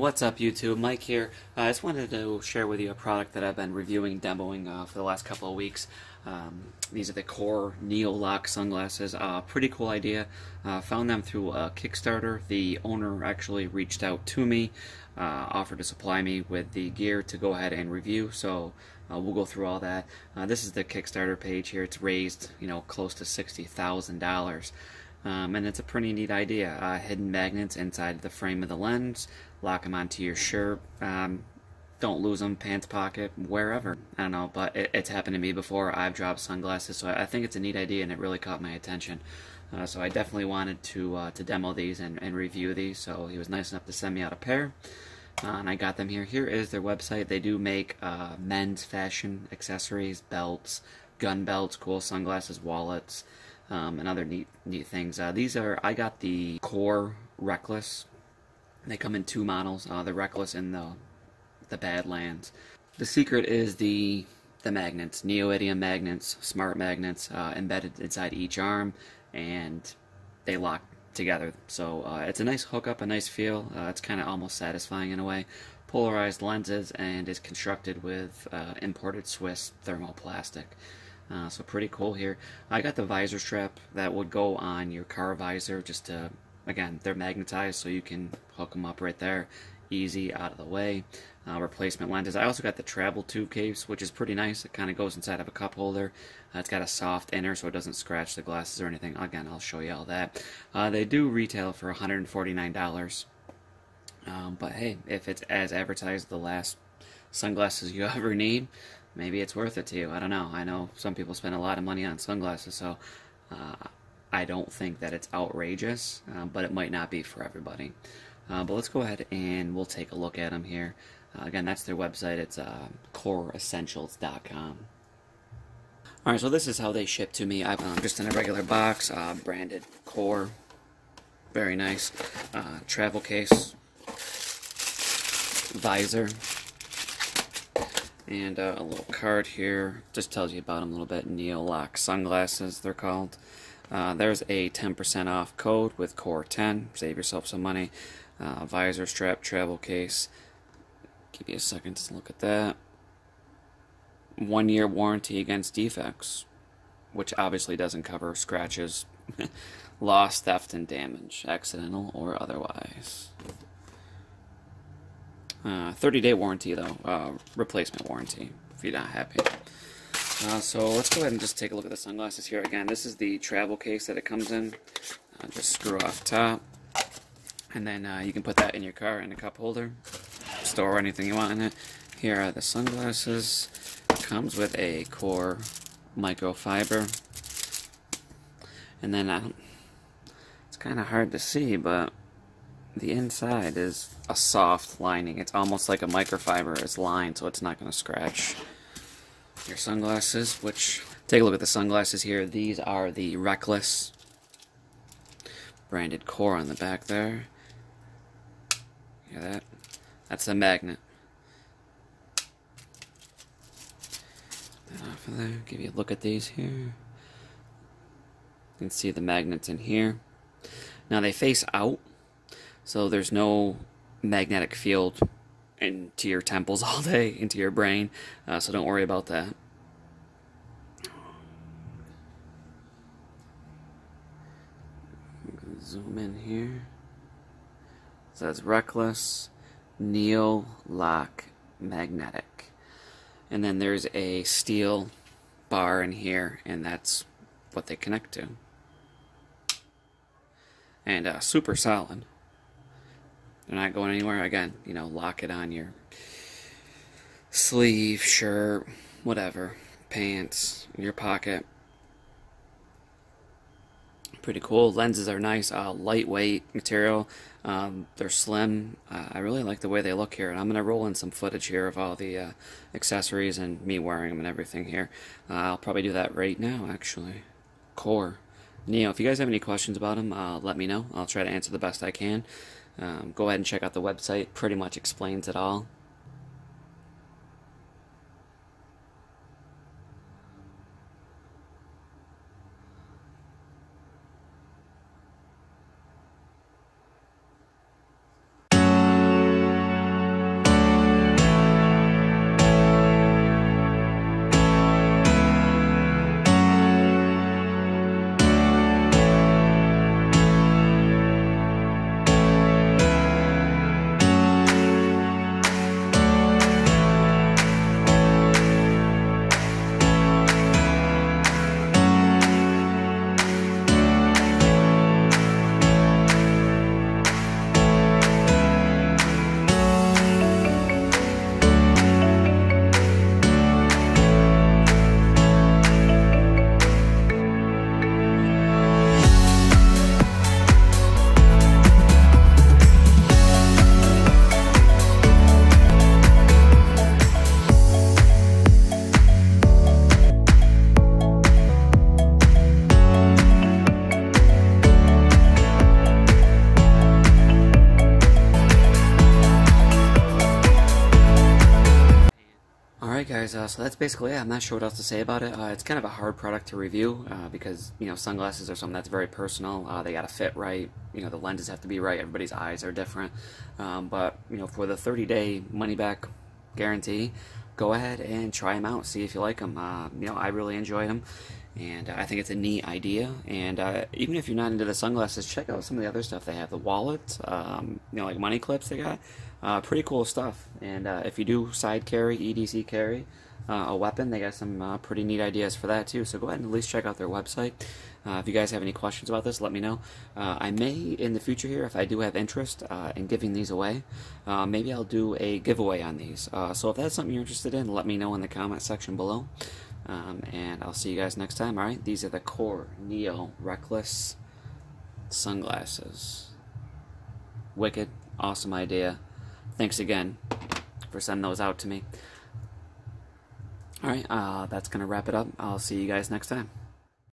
What's up YouTube, Mike here. I just wanted to share with you a product that I've been reviewing, demoing for the last couple of weeks. These are the Kore Neo-Lock sunglasses. Pretty cool idea. Found them through Kickstarter. The owner actually reached out to me, offered to supply me with the gear to go ahead and review, so we'll go through all that. This is the Kickstarter page here. It's raised, you know, close to $60,000. And it's a pretty neat idea. Hidden magnets inside the frame of the lens, lock them onto your shirt, don't lose them, pants pocket, wherever. I don't know, but it's happened to me before. I've dropped sunglasses, so I think it's a neat idea and it really caught my attention. So I definitely wanted to demo these and review these, so he was nice enough to send me out a pair. And I got them here. Here is their website. They do make men's fashion accessories, belts, gun belts, cool sunglasses, wallets, and other neat things. I got the Kore Reckless. They come in two models, the Reckless and the Badlands. The secret is the magnets, neodymium magnets, smart magnets, embedded inside each arm, and they lock together. So it's a nice hookup, a nice feel. It's kind of almost satisfying in a way. Polarized lenses, and is constructed with imported Swiss thermoplastic. So pretty cool here. I got the visor strap that would go on your car visor just to, again, they're magnetized so you can hook them up right there. Easy, out of the way. Replacement lenses. I also got the travel tube case, which is pretty nice. It kind of goes inside of a cup holder. It's got a soft inner so it doesn't scratch the glasses or anything. Again, I'll show you all that. They do retail for $149. But hey, if it's as advertised, the last sunglasses you ever need, maybe it's worth it to you. I don't know. I know some people spend a lot of money on sunglasses, so I don't think that it's outrageous, but it might not be for everybody. But let's go ahead and we'll take a look at them here. Again, that's their website. It's koreessentials.com. All right, so this is how they ship to me. I'm just in a regular box, branded Kore. Very nice. Travel case. Visor. And a little card here, just tells you about them a little bit. Neo-Lock sunglasses, they're called. There's a 10% off code with KORE10. Save yourself some money. Visor strap, travel case. Give you a second to look at that. 1 year warranty against defects, which obviously doesn't cover scratches, loss, theft, and damage, accidental or otherwise. 30-day warranty though, replacement warranty if you're not happy. So let's go ahead and just take a look at the sunglasses here. Again, this is the travel case that it comes in. Just screw off top, and then you can put that in your car in a cup holder, store anything you want in it. Here are the sunglasses. It comes with a Kore microfiber, and then it's kind of hard to see, but the inside is a soft lining. It's almost like a microfiber is lined, so it's not going to scratch your sunglasses. Which, take a look at the sunglasses here. These are the Reckless, branded Kore on the back there. Hear that? That's the magnet. That off of there. Give you a look at these here. You can see the magnets in here. Now they face out, so there's no magnetic field into your temples all day, into your brain, so don't worry about that. I'm going to zoom in here. It says Reckless Neo-Lock Magnetic. And then there's a steel bar in here, and that's what they connect to. And super solid. They're not going anywhere. Again, you know, lock it on your sleeve, shirt, whatever, pants, your pocket. Pretty cool. Lenses are nice, lightweight material. They're slim. I really like the way they look here, and I'm going to roll in some footage here of all the accessories and me wearing them and everything here. I'll probably do that right now, actually. Kore Neo. If you guys have any questions about them, let me know. I'll try to answer the best I can. Go ahead and check out the website. Pretty much explains it all. guys, so that's basically it. I'm not sure what else to say about it. It's kind of a hard product to review because, you know, sunglasses are something that's very personal. They got to fit right. You know, the lenses have to be right. Everybody's eyes are different. But, you know, for the 30-day money-back guarantee, go ahead and try them out. See if you like them. You know, I really enjoy them. And I think it's a neat idea. And even if you're not into the sunglasses, check out some of the other stuff they have. The wallets, you know, like money clips they got. Pretty cool stuff. And if you do side carry, EDC carry, a weapon, they got some pretty neat ideas for that too. So go ahead and at least check out their website. If you guys have any questions about this, let me know. I may, in the future here, if I do have interest in giving these away, maybe I'll do a giveaway on these. So if that's something you're interested in, let me know in the comment section below. And I'll see you guys next time. All right, these are the Kore Neo Reckless sunglasses. Wicked, awesome idea. Thanks again for sending those out to me. All right, that's gonna wrap it up. I'll see you guys next time.